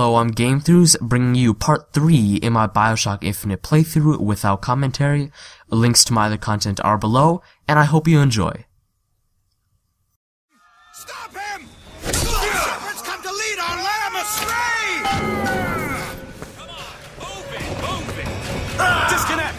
Hello, I'm Gamethroughs, bringing you part 3 in my Bioshock Infinite playthrough without commentary. Links to my other content are below, and I hope you enjoy. Stop him! The serpent's come to lead our lamb astray! Come on, move it, move it! Disconnect!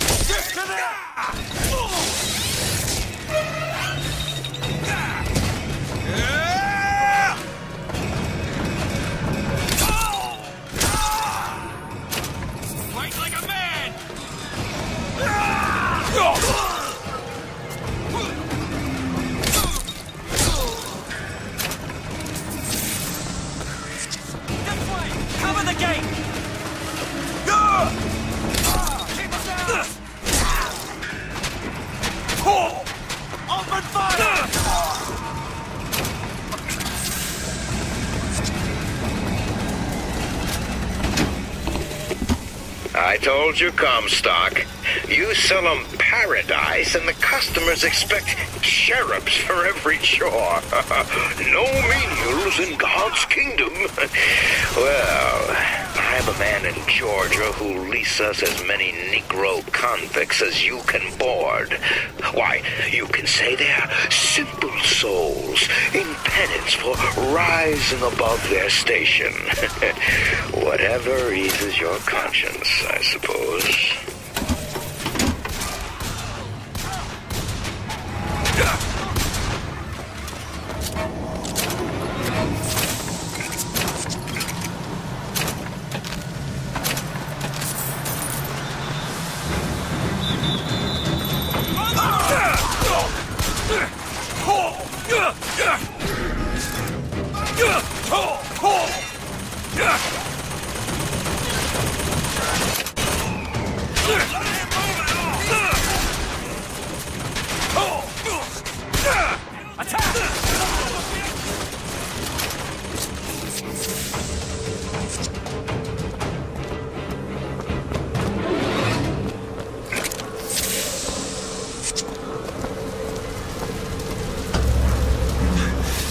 I told you, Comstock. You sell them paradise, and the customers expect cherubs for every chore. No menials in God's kingdom. Well, I'm a man in Georgia who'll lease us as many Negro convicts as you can board. Why, you can say they're simple souls in penance for rising above their station. Whatever eases your conscience, I suppose.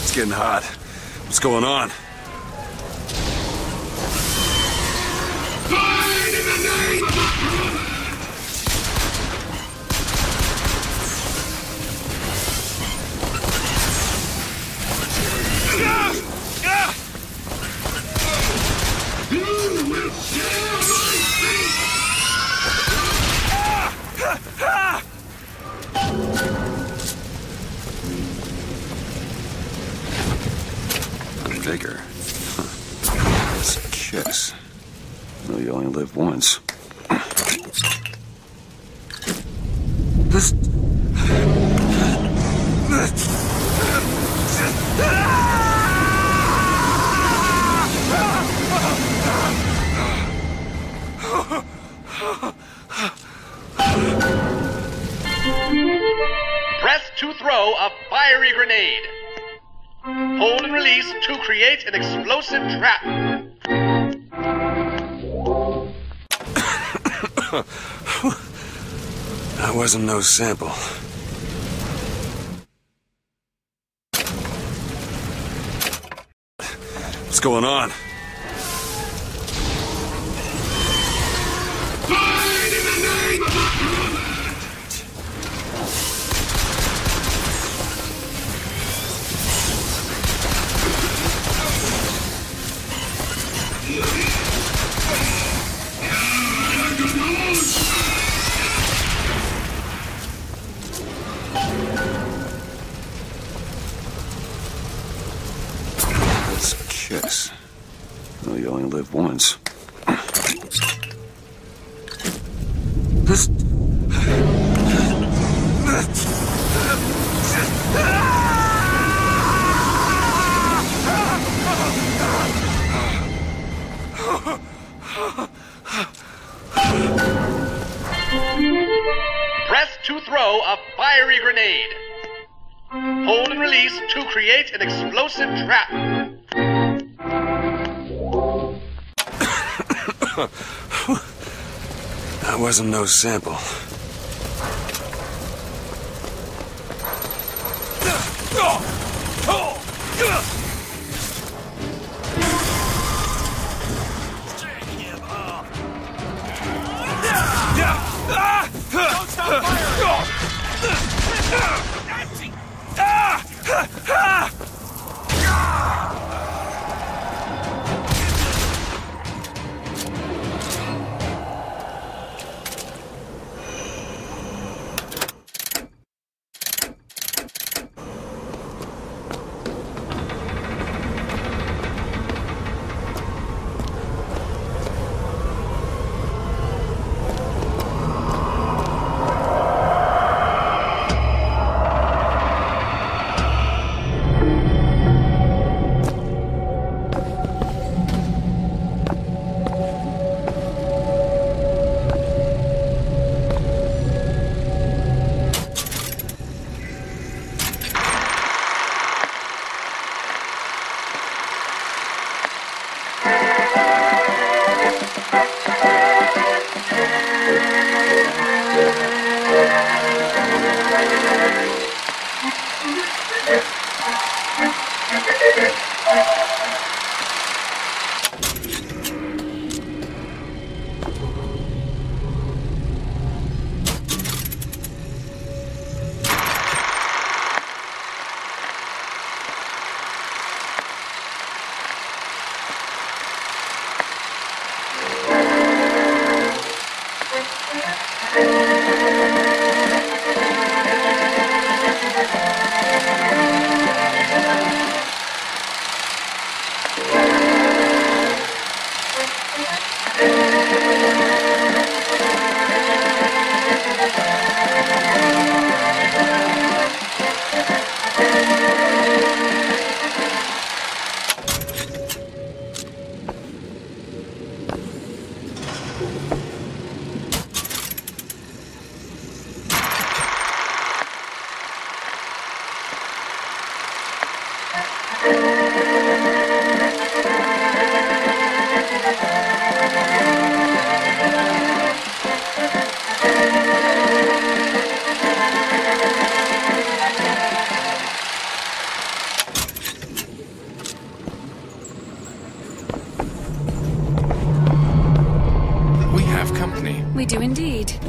It's getting hot. What's going on? Bigger. Huh. Chicks. No, you only live once. Press to throw a fiery grenade. Hold and release to create an explosive trap. That wasn't no sample. What's going on? Chicks. No, you only live once. Press to throw a fiery grenade. Hold and release to create an explosive trap. That wasn't no sample.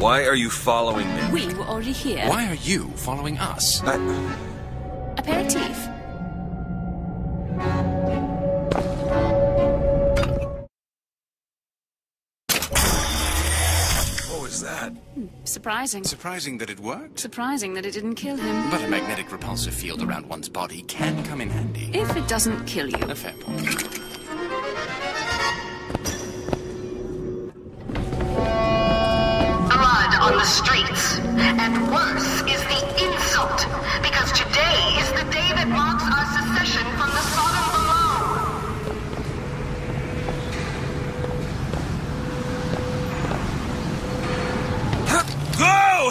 Why are you following me? We were already here. Why are you following us? Aperitif. What was that? Surprising. Surprising that it worked? Surprising that it didn't kill him. But a magnetic repulsive field around one's body can come in handy. If it doesn't kill you. A fair point. The streets, and worse is the insult, because today is the day that marks our secession from the Sodom below. Oh!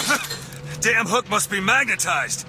Damn hook must be magnetized.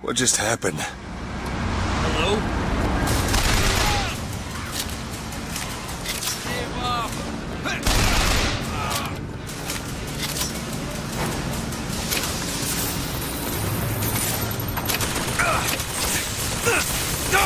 What just happened? Hello? No!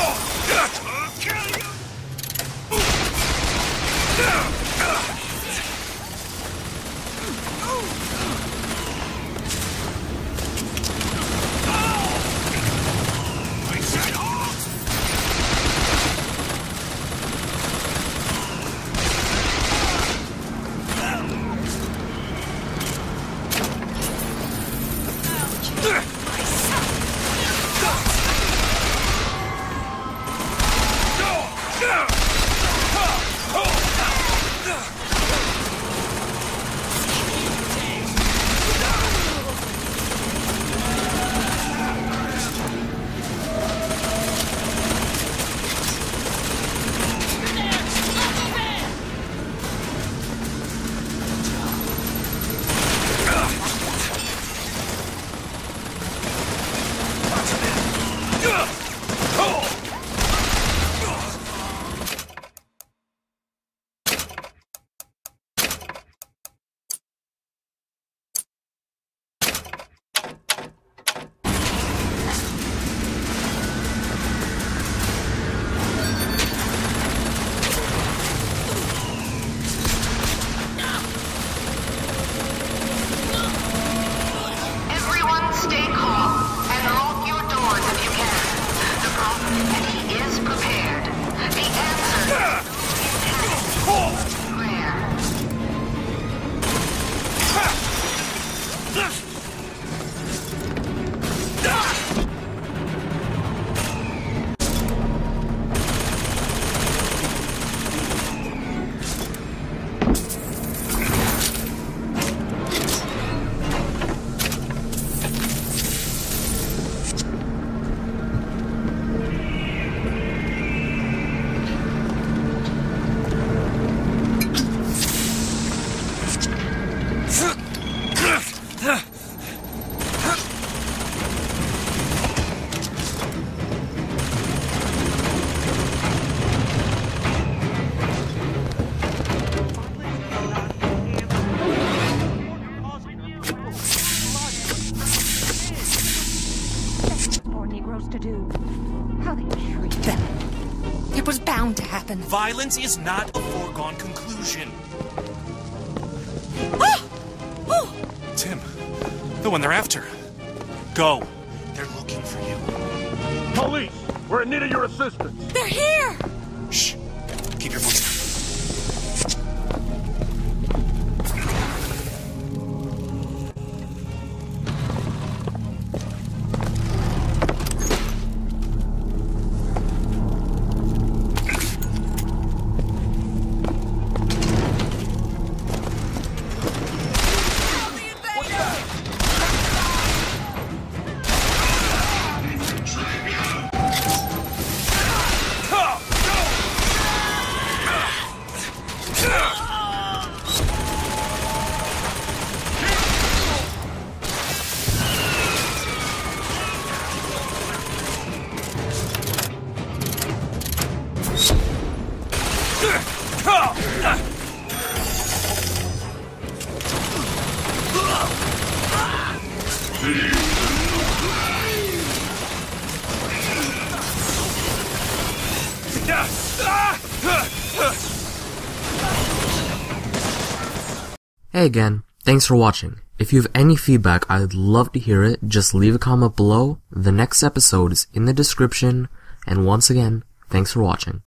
Gamethroughs to do. How they treat them. It was bound to happen. Violence is not a foregone conclusion. Ah! Oh! Tim, the one they're after. Go. They're looking for you. Police, we're in need of your assistance. They're here. Shh. Keep your voice down. Hey again, thanks for watching. If you have any feedback, I'd love to hear it. Just leave a comment below. The next episode is in the description, and once again, thanks for watching.